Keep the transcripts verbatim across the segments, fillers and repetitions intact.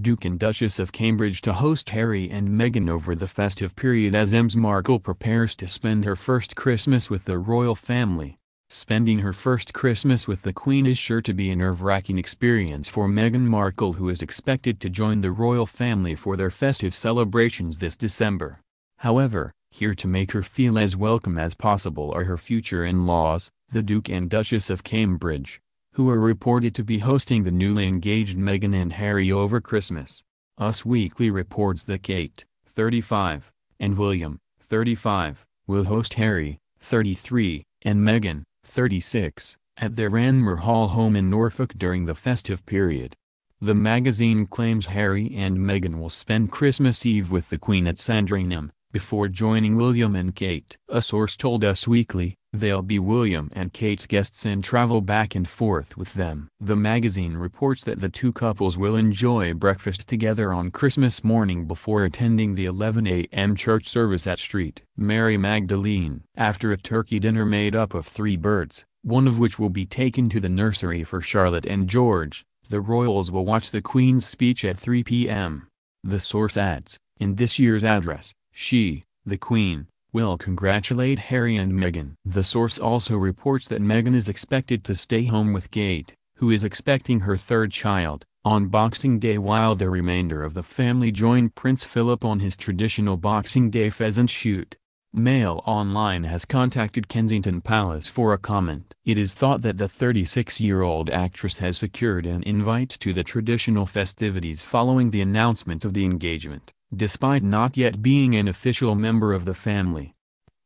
Duke and Duchess of Cambridge to host Harry and Meghan over the festive period as Miz Markle prepares to spend her first Christmas with the royal family. Spending her first Christmas with the Queen is sure to be a nerve-wracking experience for Meghan Markle, who is expected to join the royal family for their festive celebrations this December. However, here to make her feel as welcome as possible are her future in-laws, the Duke and Duchess of Cambridge, who are reported to be hosting the newly engaged Meghan and Harry over Christmas. Us Weekly reports that Kate, thirty-five, and William, thirty-five, will host Harry, thirty-three, and Meghan, thirty-six, at their Anmer Hall home in Norfolk during the festive period. The magazine claims Harry and Meghan will spend Christmas Eve with the Queen at Sandringham, before joining William and Kate. A source told Us Weekly, they'll be William and Kate's guests and travel back and forth with them. The magazine reports that the two couples will enjoy breakfast together on Christmas morning before attending the eleven a m church service at Saint Mary Magdalene. After a turkey dinner made up of three birds, one of which will be taken to the nursery for Charlotte and George, the royals will watch the Queen's speech at three p m The source adds, in this year's address, she, the Queen, will congratulate Harry and Meghan. The source also reports that Meghan is expected to stay home with Kate, who is expecting her third child, on Boxing Day, while the remainder of the family join Prince Philip on his traditional Boxing Day pheasant shoot. Mail Online has contacted Kensington Palace for a comment. It is thought that the thirty-six-year-old actress has secured an invite to the traditional festivities following the announcement of the engagement, despite not yet being an official member of the family.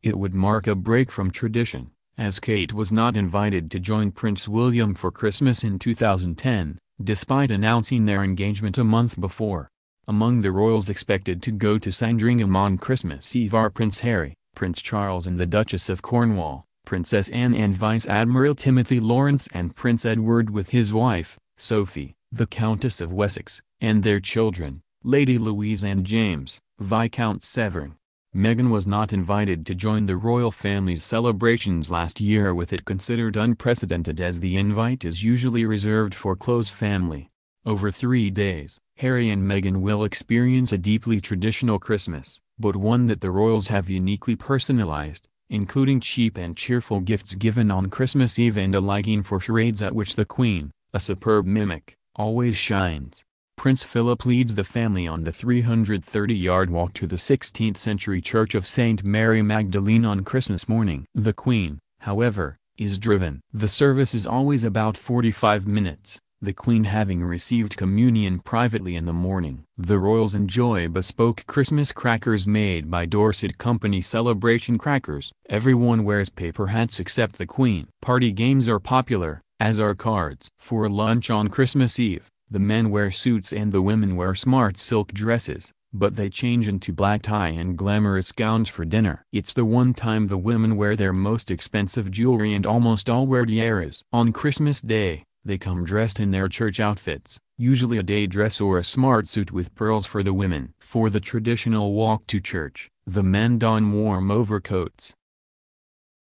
It would mark a break from tradition, as Kate was not invited to join Prince William for Christmas in two thousand ten, despite announcing their engagement a month before. Among the royals expected to go to Sandringham on Christmas Eve are Prince Harry, Prince Charles and the Duchess of Cornwall, Princess Anne and Vice Admiral Timothy Lawrence, and Prince Edward with his wife, Sophie, the Countess of Wessex, and their children, Lady Louise and James, Viscount Severn. Meghan was not invited to join the royal family's celebrations last year, with it considered unprecedented as the invite is usually reserved for close family. Over three days, Harry and Meghan will experience a deeply traditional Christmas, but one that the royals have uniquely personalized, including cheap and cheerful gifts given on Christmas Eve and a liking for charades at which the Queen, a superb mimic, always shines. Prince Philip leads the family on the three hundred thirty yard walk to the sixteenth century Church of Saint Mary Magdalene on Christmas morning. The Queen, however, is driven. The service is always about forty-five minutes, the Queen having received communion privately in the morning. The royals enjoy bespoke Christmas crackers made by Dorset company Celebration Crackers. Everyone wears paper hats except the Queen. Party games are popular, as are cards. For lunch on Christmas Eve, the men wear suits and the women wear smart silk dresses, but they change into black tie and glamorous gowns for dinner. It's the one time the women wear their most expensive jewelry and almost all wear tiaras. On Christmas Day, they come dressed in their church outfits, usually a day dress or a smart suit with pearls for the women. For the traditional walk to church, the men don warm overcoats.